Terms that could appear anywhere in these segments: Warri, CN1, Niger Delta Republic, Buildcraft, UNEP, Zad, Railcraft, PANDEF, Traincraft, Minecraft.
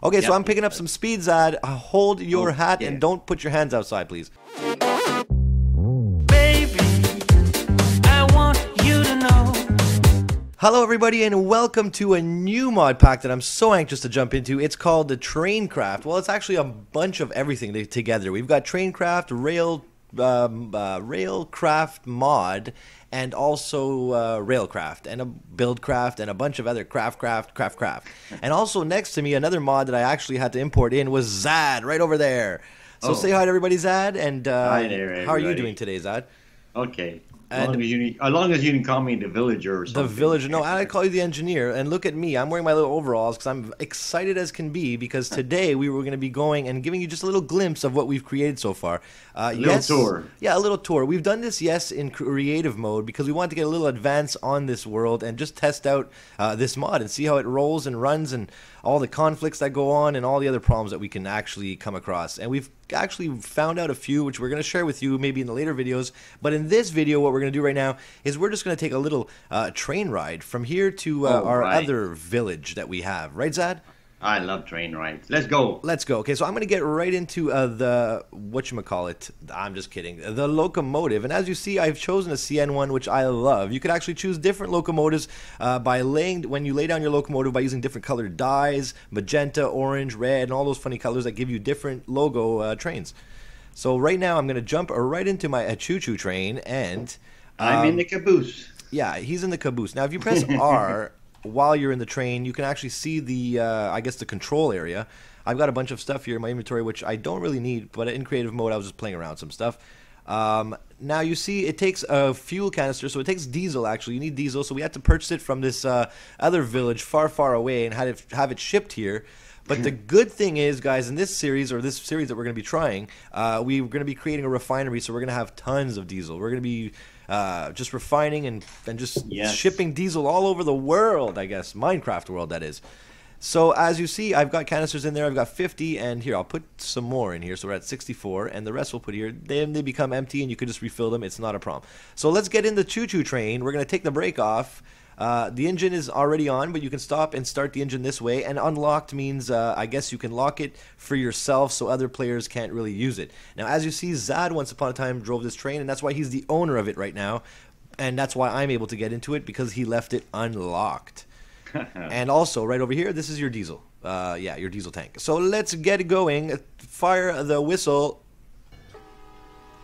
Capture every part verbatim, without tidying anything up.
Okay, yep. So I'm picking up some speed, Zod. Uh, hold your oh, hat yeah. and don't put your hands outside, please. Baby, I want you to know. Hello, everybody, and welcome to a new mod pack that I'm so anxious to jump into. It's called the Traincraft. Well, it's actually a bunch of everything together. We've got Traincraft, Rail, um, uh, Railcraft mod, and also uh, Railcraft, and a Buildcraft, and a bunch of other craft, craft, craft, craft. And also next to me, another mod that I actually had to import in was Zad, right over there. So oh. say hi to everybody, Zad, and uh, hi there, everybody. How are you doing today, Zad? Okay. As long as, you, as long as you can call me the villager or something. The villager. No, I call you the engineer. And look at me. I'm wearing my little overalls because I'm excited as can be because today we were going to be going and giving you just a little glimpse of what we've created so far. Uh, a little yes, tour. Yeah, a little tour. We've done this, yes, in creative mode because we want to get a little advance on this world and just test out uh, this mod and see how it rolls and runs and all the conflicts that go on and all the other problems that we can actually come across. And we've actually found out a few, which we're going to share with you maybe in the later videos. But in this video, what we're going to do right now is we're just going to take a little uh, train ride from here to uh, oh, our right. other village that we have. Right, Zad? I love train rides. Let's go. Let's go. Okay, so I'm going to get right into uh, the, whatchamacallit, I'm just kidding, the locomotive. And as you see, I've chosen a C N one, which I love. You could actually choose different locomotives uh, by laying, when you lay down your locomotive, by using different colored dyes, magenta, orange, red, and all those funny colors that give you different logo uh, trains. So right now, I'm going to jump right into my choo-choo train, and... Um, I'm in the caboose. Yeah, he's in the caboose. Now, if you press R... while you're in the train, you can actually see the, uh, I guess, the control area. I've got a bunch of stuff here in my inventory, which I don't really need, but in creative mode, I was just playing around with some stuff. Um, now, you see, it takes a fuel canister, so it takes diesel, actually. You need diesel, so we had to purchase it from this uh, other village far, far away and had it, have it shipped here. But the good thing is, guys, in this series, or this series that we're going to be trying, uh, we're going to be creating a refinery, so we're going to have tons of diesel. We're going to be uh, just refining and, and just yes. shipping diesel all over the world, I guess. Minecraft world, that is. So, as you see, I've got canisters in there. I've got fifty, and here, I'll put some more in here. So, we're at sixty-four, and the rest we'll put here. Then they become empty, and you can just refill them. It's not a problem. So, let's get in the choo-choo train. We're going to take the brake off. Uh, the engine is already on, but you can stop and start the engine this way. And unlocked means, uh, I guess, you can lock it for yourself so other players can't really use it. Now, as you see, Zad once upon a time drove this train, and that's why he's the owner of it right now. And that's why I'm able to get into it, because he left it unlocked. And also, right over here, this is your diesel. Uh, yeah, your diesel tank. So let's get going. Fire the whistle.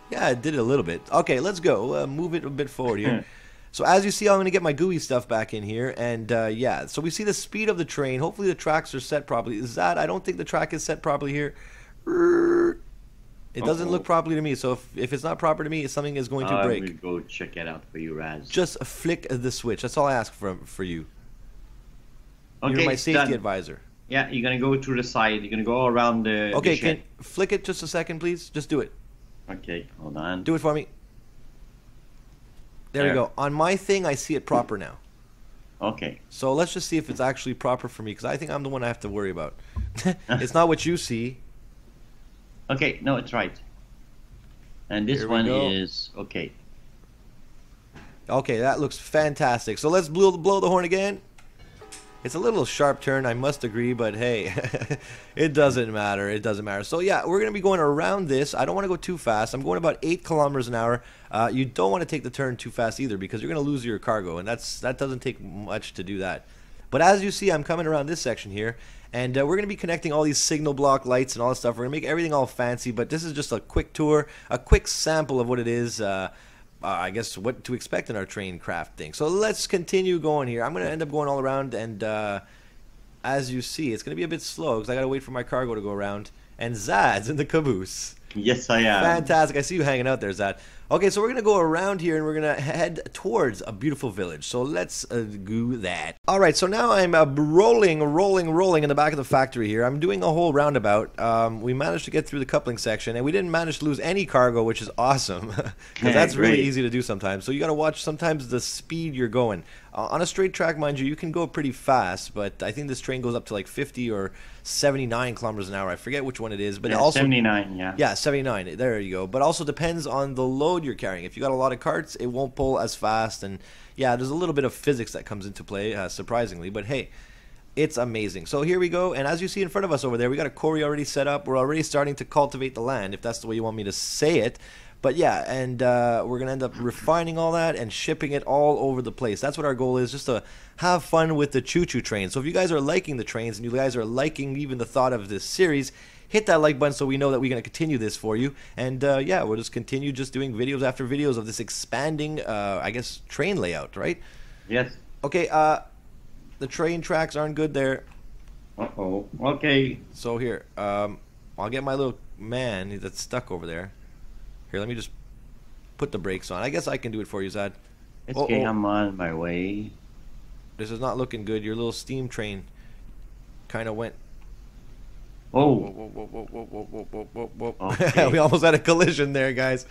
Yeah, it did a little bit. Okay, let's go. Uh, move it a bit forward here. So as you see, I'm going to get my gooey stuff back in here, and uh, yeah, so we see the speed of the train. Hopefully the tracks are set properly. Is that, I don't think the track is set properly here. It doesn't look properly to me, so if, if it's not proper to me, something is going to break. I will go check it out for you, Raz. Just flick the switch. That's all I ask for, for you. Okay, you're my safety done. advisor. Yeah, you're going to go to the side. You're going to go around the Okay, the can flick it just a second, please? Just do it. Okay, hold on. Do it for me. There, there we go. On my thing, I see it proper now. Okay. So let's just see if it's actually proper for me, because I think I'm the one I have to worry about. It's not what you see. Okay. No, it's right. And this one go. is okay. Okay, that looks fantastic. So let's blow, blow the horn again. It's a little sharp turn, I must agree, but hey, it doesn't matter. It doesn't matter. So yeah, we're going to be going around this. I don't want to go too fast. I'm going about eight kilometers an hour. Uh, you don't want to take the turn too fast either, because you're going to lose your cargo, and that's that doesn't take much to do that. But as you see, I'm coming around this section here, and uh, we're going to be connecting all these signal block lights and all that stuff. We're going to make everything all fancy, but this is just a quick tour, a quick sample of what it is. Uh, Uh, I guess what to expect in our Traincraft thing. So let's continue going here. I'm going to end up going all around, and uh, as you see, it's going to be a bit slow because I got to wait for my cargo to go around. And Zad's in the caboose. Yes, I am. Fantastic. I see you hanging out there, Zad. Okay, so we're going to go around here, and we're going to head towards a beautiful village. So let's uh, do that. All right, so now I'm uh, rolling, rolling, rolling in the back of the factory here. I'm doing a whole roundabout. Um, we managed to get through the coupling section, and we didn't manage to lose any cargo, which is awesome. Because okay, that's great. really easy to do sometimes. So you got to watch sometimes the speed you're going. Uh, on a straight track, mind you, you can go pretty fast, but I think this train goes up to like fifty or seventy-nine kilometers an hour. I forget which one it is. But yeah, it also, seventy-nine, yeah. Yeah, seventy-nine. There you go. But also depends on the load you're carrying. If you got a lot of carts, it won't pull as fast, and yeah, there's a little bit of physics that comes into play, uh, surprisingly, but hey, It's amazing. So here we go, and as you see in front of us over there, we got a quarry already set up. We're already starting to cultivate the land, if that's the way you want me to say it. But yeah, and uh, we're going to end up refining all that and shipping it all over the place. That's what our goal is, just to have fun with the choo-choo train. So if you guys are liking the trains and you guys are liking even the thought of this series, hit that like button so we know that we're going to continue this for you. And uh, yeah, we'll just continue just doing videos after videos of this expanding, uh, I guess, train layout, right? Yes. Okay, uh... the train tracks aren't good there. Uh-oh. Okay. So here, um, I'll get my little man that's stuck over there. Here, let me just put the brakes on. I guess I can do it for you, Zad. It's okay, oh, oh. I'm on my way. This is not looking good. Your little steam train kind of went... Oh. Whoa, whoa, whoa, whoa, whoa, whoa, whoa, whoa, whoa, whoa. Okay. We almost had a collision there, guys.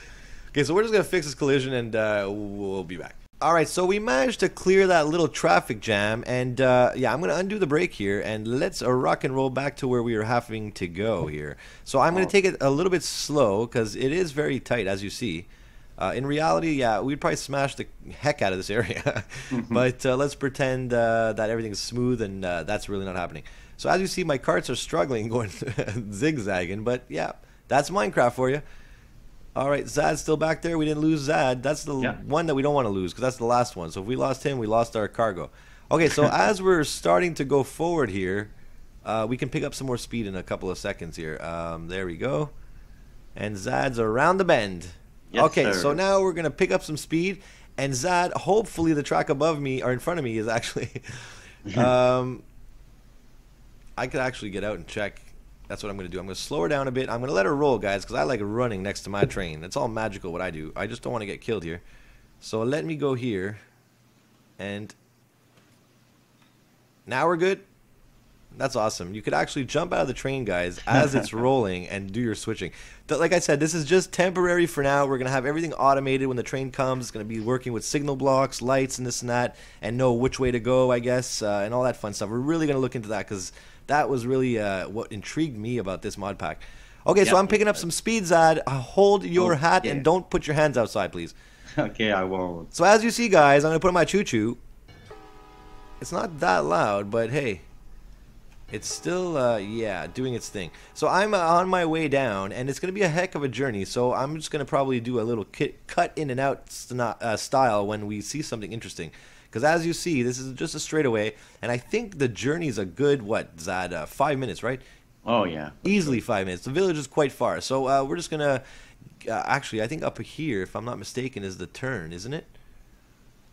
Okay, so we're just going to fix this collision, and uh, we'll be back. Alright, so we managed to clear that little traffic jam, and uh, yeah, I'm going to undo the break here, and let's uh, rock and roll back to where we were having to go here. So I'm going to take it a little bit slow, because it is very tight, as you see. Uh, in reality, yeah, we'd probably smash the heck out of this area, but uh, let's pretend uh, that everything's smooth, and uh, that's really not happening. So as you see, my carts are struggling going zigzagging, but yeah, that's Minecraft for you. All right, Zad's still back there. We didn't lose Zad. That's the yeah. one that we don't want to lose, because that's the last one. So if we lost him, we lost our cargo. Okay, so as we're starting to go forward here, uh, we can pick up some more speed in a couple of seconds here. Um, there we go. And Zad's around the bend. Yes, okay, sir. So now we're going to pick up some speed. And Zad, hopefully the track above me, or in front of me, is actually... um, I could actually get out and check. That's what I'm going to do. I'm going to slow her down a bit. I'm going to let her roll, guys, because I like running next to my train. It's all magical what I do. I just don't want to get killed here. So let me go here. And now we're good. That's awesome. You could actually jump out of the train, guys, as it's rolling and do your switching. Like I said, this is just temporary for now. We're going to have everything automated when the train comes. It's going to be working with signal blocks, lights, and this and that, and know which way to go, I guess, uh, and all that fun stuff. We're really going to look into that, because that was really uh, what intrigued me about this mod pack. Okay, yep, so I'm picking up some speed, Zad. Hold your oh, hat yeah. and don't put your hands outside, please. Okay, I won't. So as you see, guys, I'm going to put on my choo-choo. It's not that loud, but hey. It's still, uh, yeah, doing its thing. So I'm uh, on my way down, and it's going to be a heck of a journey. So I'm just going to probably do a little kit, cut in and out st uh, style when we see something interesting. Because as you see, this is just a straightaway, and I think the journey's a good, what, Zad, uh, five minutes, right? Oh, yeah. Easily five minutes. The village is quite far. So uh, we're just going to, uh, actually, I think up here, if I'm not mistaken, is the turn, isn't it?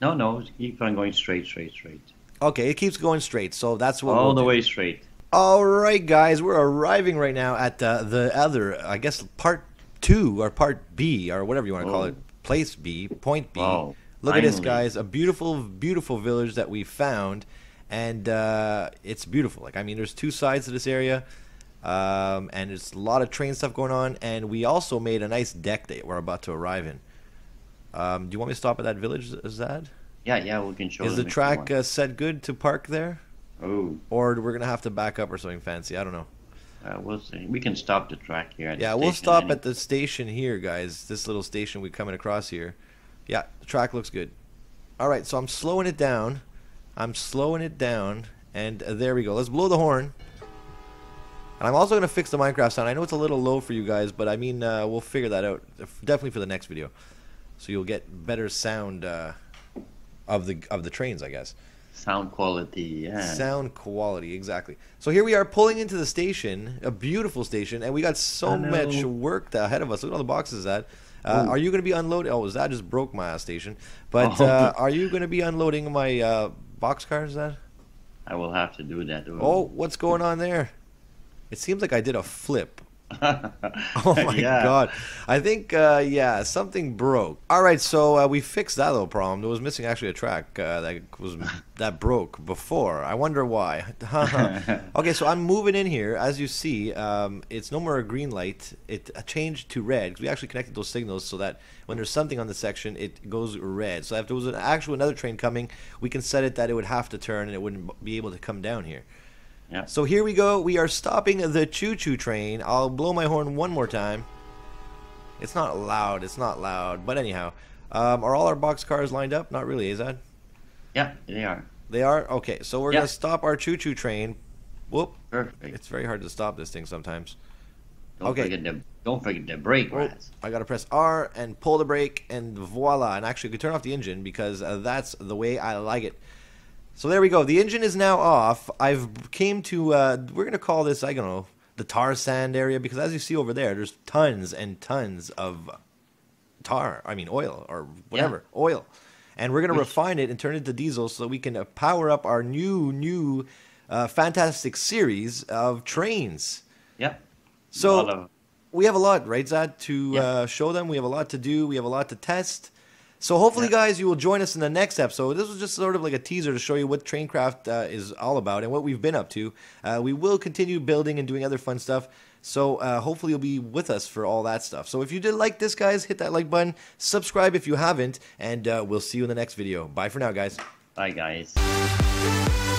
No, no, keep on going straight, straight, straight. Okay, it keeps going straight, so that's what All we'll the do. way straight. All right, guys, we're arriving right now at uh, the other, I guess, part two, or part B, or whatever you want to oh. call it, place B, point B. Oh, Look finally. at this, guys, a beautiful, beautiful village that we found, and uh, it's beautiful. Like, I mean, there's two sides to this area, um, and there's a lot of train stuff going on, and we also made a nice deck that we're about to arrive in. Um, do you want me to stop at that village, Zad? Yeah, yeah, we can show Is the track uh, set good to park there? Oh. Or we're going to have to back up or something fancy. I don't know. Uh, we'll see. We can stop the track here. At yeah, the we'll stop any... at the station here, guys. This little station we're coming across here. Yeah, the track looks good. All right, so I'm slowing it down. I'm slowing it down. And uh, there we go. Let's blow the horn. And I'm also going to fix the Minecraft sound. I know it's a little low for you guys, but I mean, uh, we'll figure that out. Definitely for the next video. So you'll get better sound uh, of the of the trains, I guess. Sound quality, yeah. Sound quality, exactly. So here we are pulling into the station, a beautiful station, and we got so much work ahead of us. Look at all the boxes that. Uh, are you going to be unloading? Oh, that just broke my station. But oh. uh, are you going to be unloading my uh, box cars, Zad? I will have to do that. Oh, what's going on there? It seems like I did a flip. oh my yeah. god I think uh, yeah something broke. Alright, so uh, we fixed that little problem. There was missing actually a track uh, that was that broke before. I wonder why. Okay, so I'm moving in here. As you see, um, it's no more a green light. It changed to red, because we actually connected those signals so that when there's something on the section, it goes red. So if there was an actual another train coming, we can set it that it would have to turn and it wouldn't be able to come down here. Yeah. So here we go. We are stopping the choo-choo train. I'll blow my horn one more time. It's not loud. It's not loud. But anyhow, um, are all our box cars lined up? Not really, is that? Yeah, they are. They are? Okay, so we're yeah. going to stop our choo-choo train. Whoop. Perfect. It's very hard to stop this thing sometimes. Don't okay. forget to, don't forget to brake, Raz. I got to press R and pull the brake, and voila. And actually, we can turn off the engine because uh, that's the way I like it. So there we go. The engine is now off. I've came to, uh, we're going to call this, I don't know, the tar sand area, because as you see over there, there's tons and tons of tar, I mean oil or whatever, yeah. oil. And we're going to refine it and turn it to diesel so that we can uh, power up our new, new, uh, fantastic series of trains. Yep. So of... we have a lot, right, Zad, to yeah. uh, show them. We have a lot to do. We have a lot to test. So hopefully, yeah. guys, you will join us in the next episode. This was just sort of like a teaser to show you what Traincraft uh, is all about and what we've been up to. Uh, we will continue building and doing other fun stuff. So uh, hopefully you'll be with us for all that stuff. So if you did like this, guys, hit that like button. Subscribe if you haven't. And uh, we'll see you in the next video. Bye for now, guys. Bye, guys.